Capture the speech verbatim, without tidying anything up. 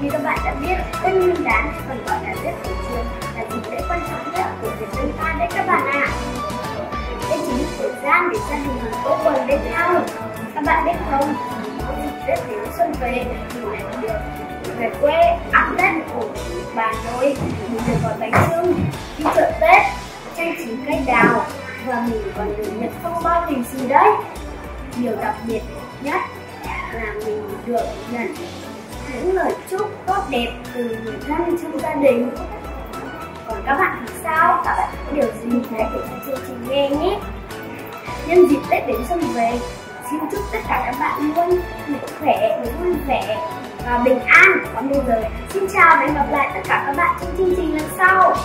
Như các bạn đã biết, Tết Nguyên Đán còn gọi là Tết Cổ Truyền là dịp lễ quan trọng nhất của người dân ta đấy các bạn ạ. À. Đây chính là thời gian để gia đình mình quây quần bên nhau. Các bạn biết không, có dịp Tết đến xuân về, mình lại được về quê ăn Tết của bà nội, mình được gói bánh chưng, đi chợ Tết, trang trí cây đào và mình còn được nhận phong bao lì xì đấy. Điều đặc biệt nhất là mình được nhận những lời chúc tốt đẹp từ người thân trong gia đình. Còn các bạn thì sao? Các bạn có điều gì hãy kể cho chương trình nghe nhé. Nhân dịp Tết đến xuân về, xin chúc tất cả các bạn luôn mạnh khỏe, vui vẻ và bình an. Còn bây giờ, xin chào và hẹn gặp lại tất cả các bạn trong chương trình lần sau.